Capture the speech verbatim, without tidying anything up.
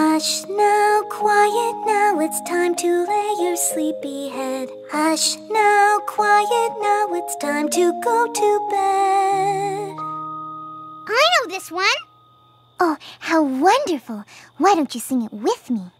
Hush now, quiet now, it's time to lay your sleepy head. Hush now, quiet now, it's time to go to bed. I know this one. Oh, how wonderful. Why don't you sing it with me?